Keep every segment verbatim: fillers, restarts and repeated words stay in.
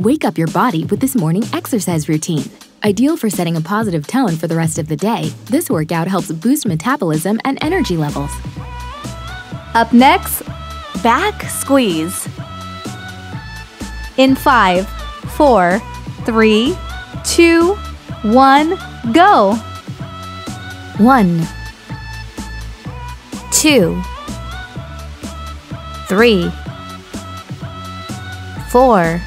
Wake up your body with this morning exercise routine. Ideal for setting a positive tone for the rest of the day, this workout helps boost metabolism and energy levels. Up next, back squeeze. In five, four, three, two, one, go. One, two, three, four,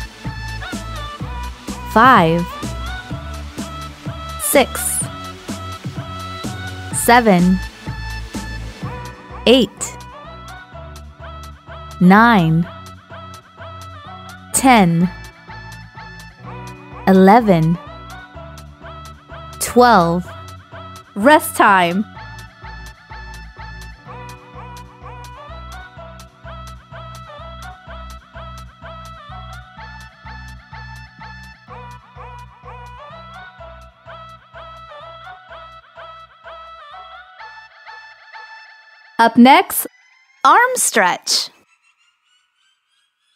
five, six, seven, eight, nine, ten, eleven, twelve. Rest time. Up next, arm stretch.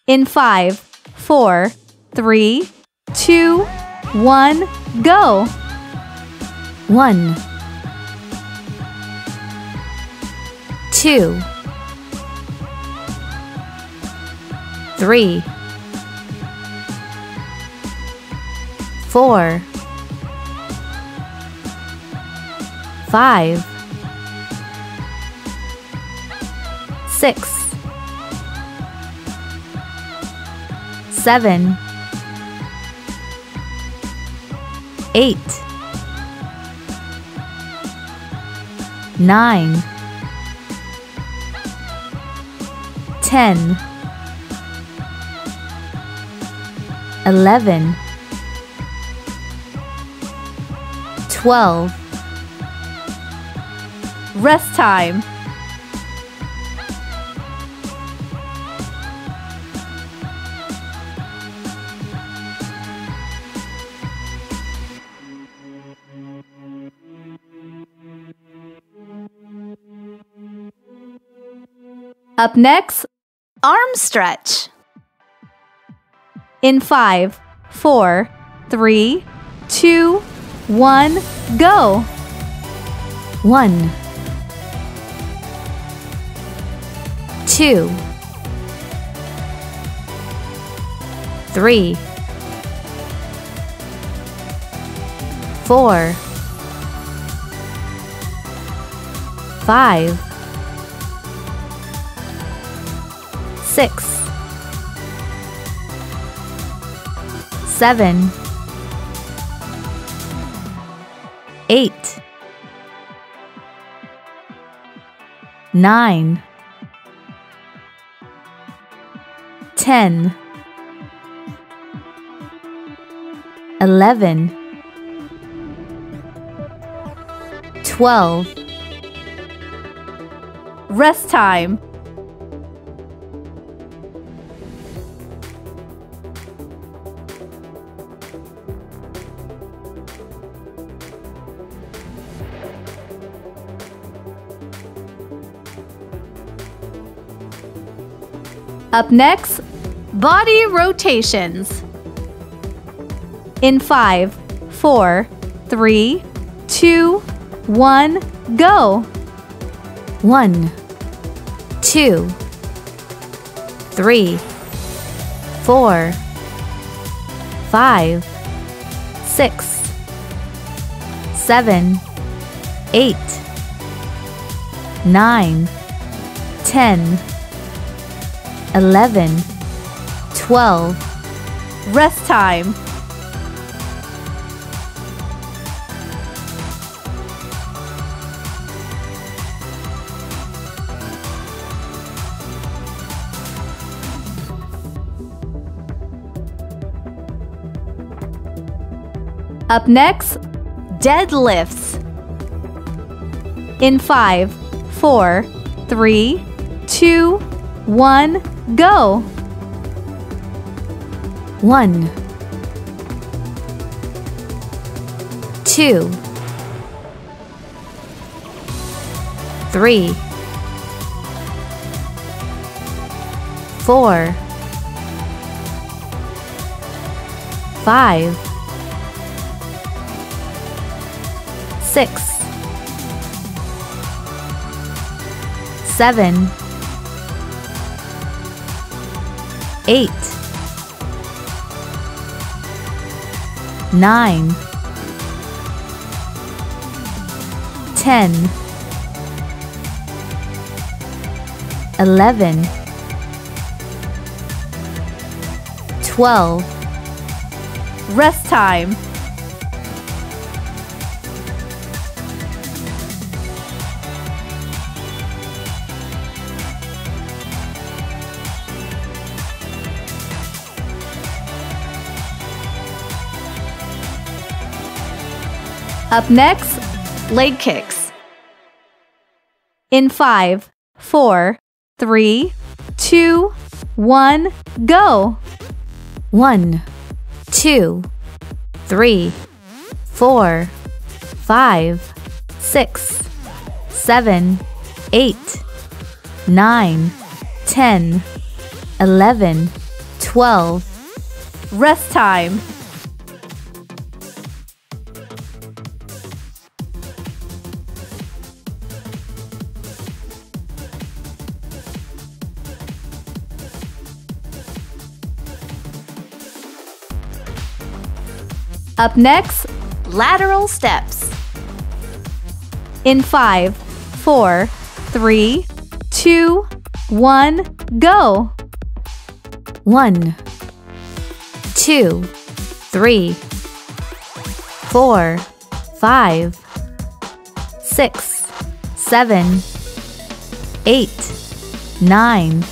In five, four, three, two, one, go. One, two, three, four, five, six, seven, eight, nine, ten, eleven, twelve. Rest time. Up next, arm stretch. In five, four, three, two, one, go. One, two, three, four, five, six, seven, eight, nine, ten, eleven, twelve. Rest time. Up next, body rotations. In five, four, three, two, one, go. One, two, three, four, five, six, seven, eight, nine, ten, eleven, twelve. Rest time. Up next, deadlifts. In five, four, three, two, one, go. One, two, three, four, five, six, seven, eight, nine, ten, eleven, twelve. Rest time. Up next, leg kicks. In five, four, three, two, one, go. One, two, three, four, five, six, seven, eight, nine, ten, eleven, twelve. Rest time. Up next, lateral steps. In five, four, three, two, one, go. One, two, three, four, five, six, seven, eight, nine,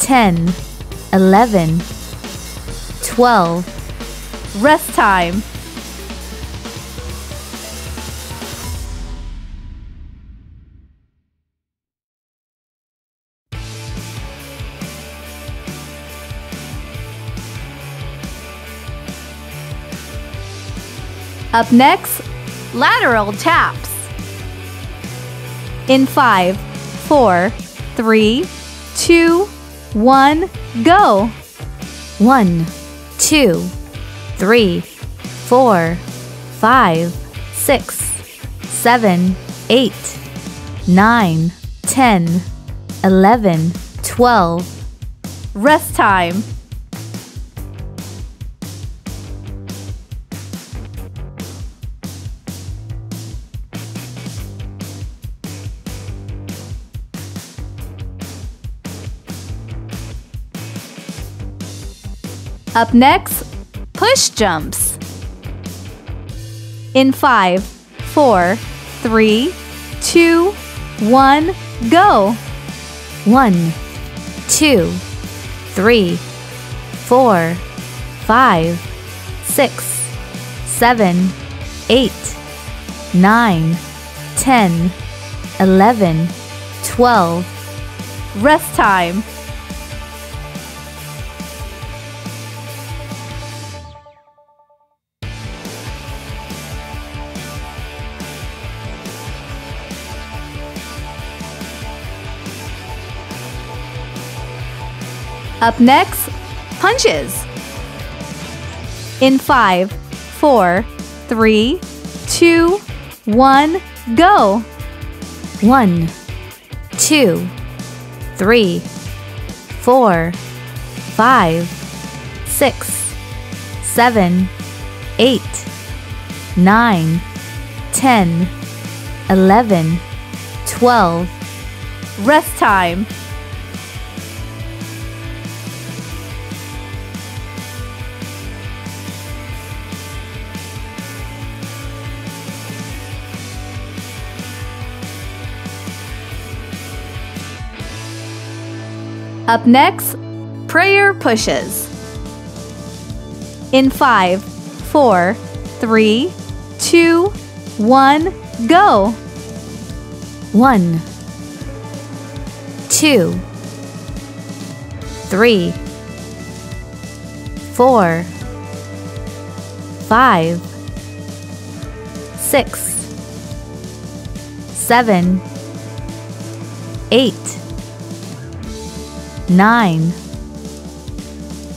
ten, eleven, twelve. Rest time. Up next, lateral taps. In five, four, three, two, one, go. One, two, three, four, five, six, seven, eight, nine, ten, eleven, twelve. Rest time. Up next, push jumps. In five, four, three, two, one, go. One, two, three, four, five, six, seven, eight, nine, ten, eleven, twelve. Rest time. Up next, punches. In five, four, three, two, one, go. One, two, three, four, five, six, seven, eight, nine, ten, eleven, twelve. Rest time. Up next, prayer pushes. In five, four, three, two, one, go. One, two, three, four, five, six, seven, eight, nine,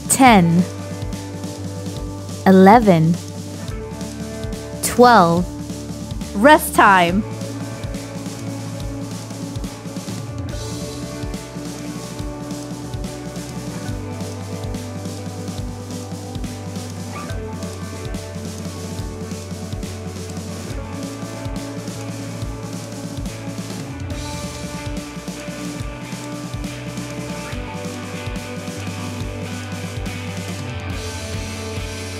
ten, eleven, twelve. Rest time.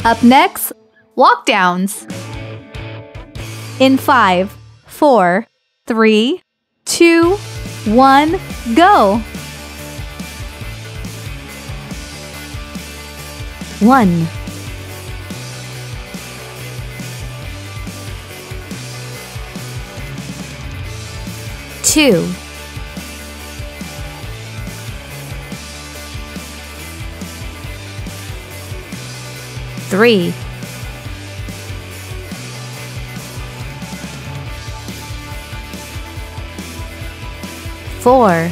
Up next, walkdowns. In five, four, three, two, one, go. One, two, three, four,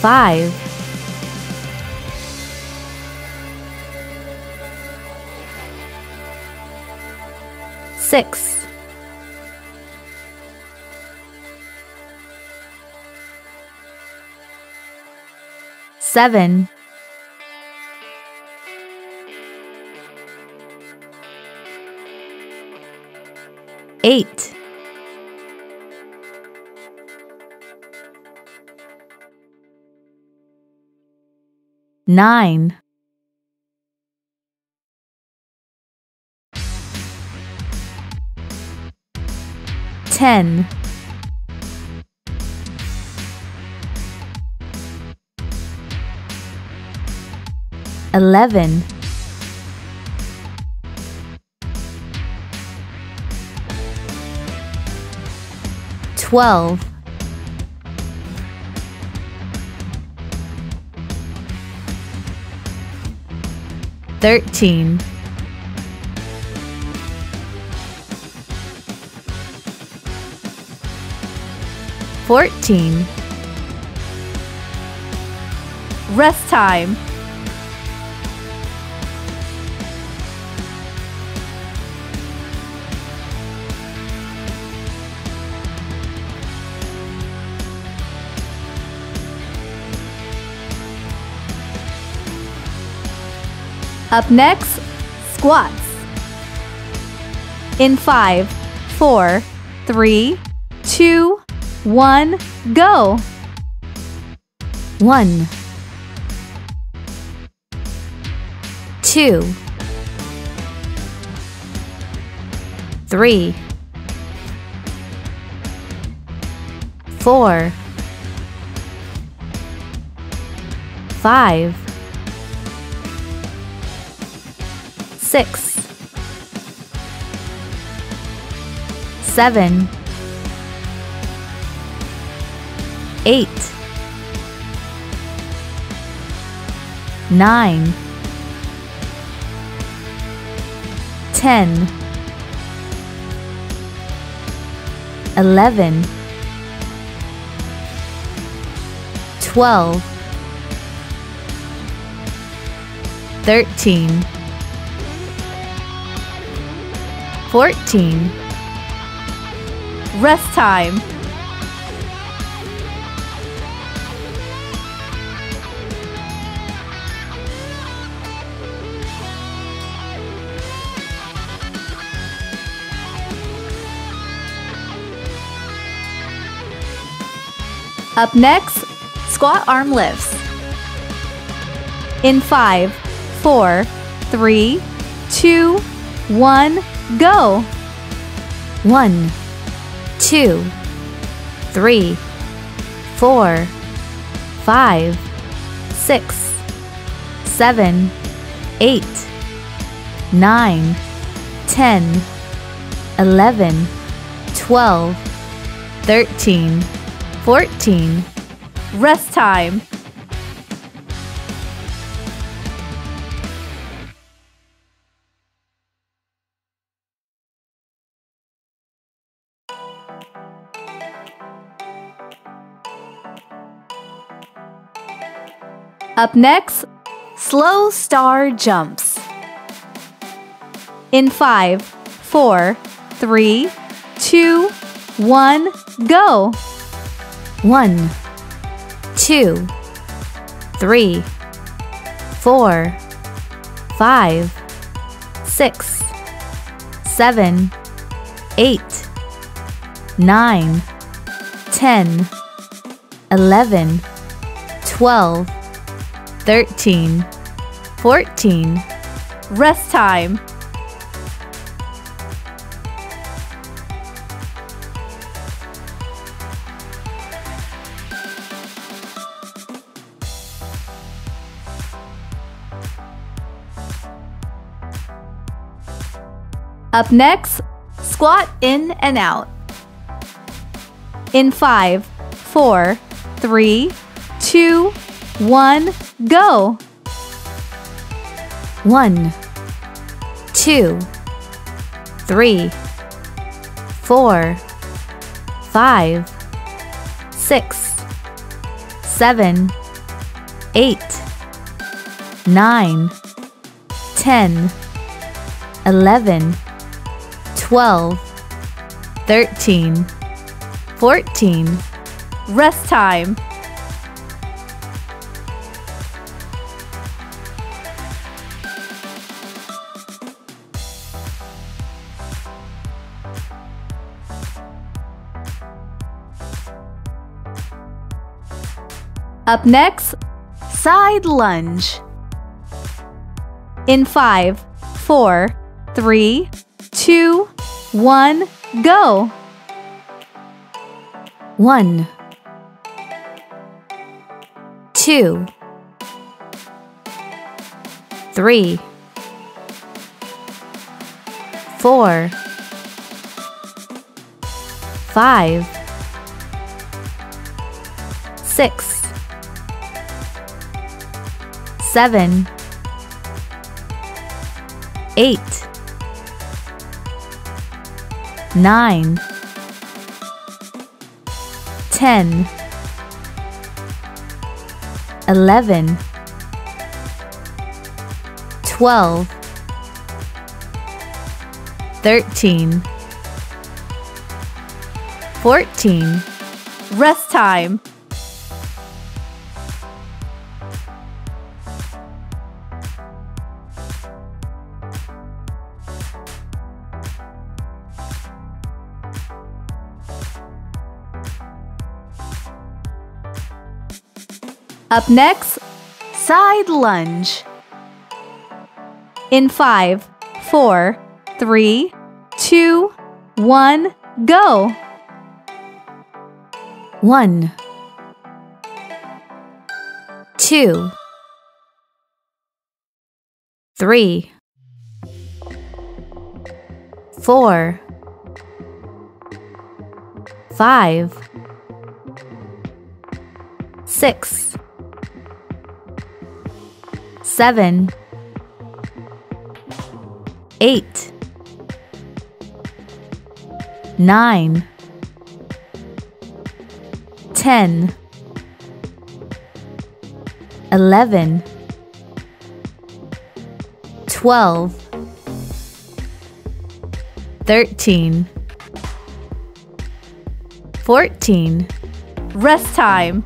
five, six, seven, eight, nine, ten, eleven, twelve, thirteen, fourteen. Rest time. Up next, squats. In five, four, three, two, one, go. One, two, three, four, five, six, seven, eight, nine, ten, eleven, twelve, thirteen, fourteen. Rest time. Up next, squat arm lifts. In five, four, three, two, one, go. One, two, three, four, five, six, seven, eight, nine, ten, eleven, twelve, thirteen, fourteen. Rest time. Up next, slow star jumps. In five, four, three, two, one, go. One, two, three, four, five, six, seven, eight, nine, ten, eleven, twelve, thirteen, fourteen. Rest time. Up next, squat in and out. In five, four, three, two, one, go. One, two, three, four, five, six, seven, eight, nine, ten, eleven, twelve, thirteen, fourteen. Rest time. Up next, side lunge. In five, four, three, two, one, go. One, two, three, four, five, six, seven, eight, nine, ten, eleven, twelve, thirteen, fourteen. Rest time. Up next, side lunge. In five, four, three, two, one, go. One, two, three, four, five, six, seven, eight, nine, ten, eleven, twelve, thirteen, fourteen. Rest time.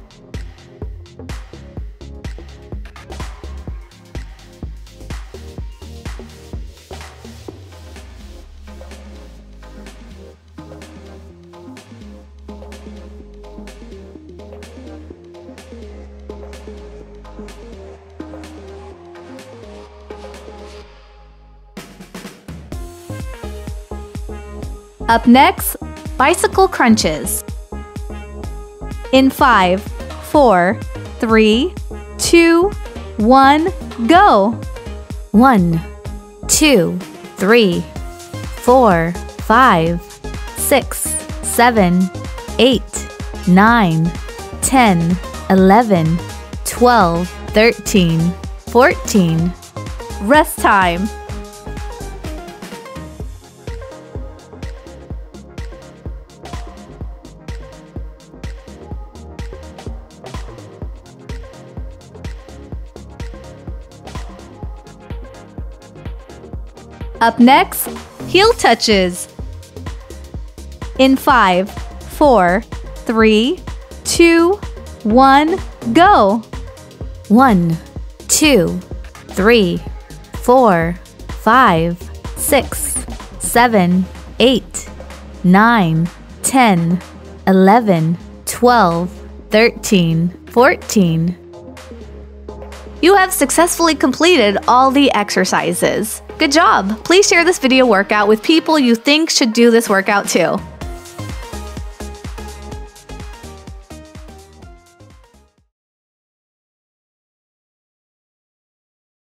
Up next, bicycle crunches. In five, four, three, two, one, go. One, two, three, four, five, six, seven, eight, nine, ten, eleven, twelve, thirteen, fourteen. Rest time. Up next, heel touches. In five, four, three, two, one, go. One, two, three, four, five, six, seven, eight, nine, ten, eleven, twelve, thirteen, fourteen. You have successfully completed all the exercises. Good job! Please share this video workout with people you think should do this workout too.